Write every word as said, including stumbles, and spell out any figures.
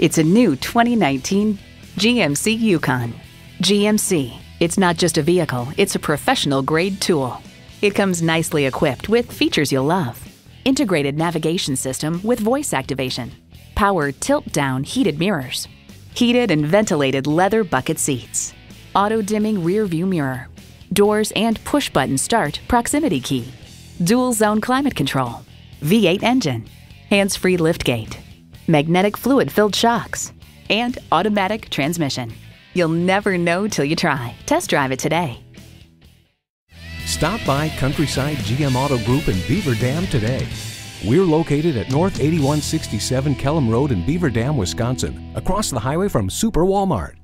It's a new twenty nineteen G M C Yukon. G M C, it's not just a vehicle, it's a professional-grade tool. It comes nicely equipped with features you'll love. Integrated navigation system with voice activation, power tilt-down heated mirrors, heated and ventilated leather bucket seats, auto-dimming rear-view mirror, doors and push-button start proximity key, dual-zone climate control, V eight engine, hands-free liftgate, magnetic fluid-filled shocks, and automatic transmission. You'll never know till you try. Test drive it today. Stop by Countryside G M Auto Group in Beaver Dam today. We're located at North eighty-one sixty-seven Kellom Road in Beaver Dam, Wisconsin, across the highway from Super Walmart.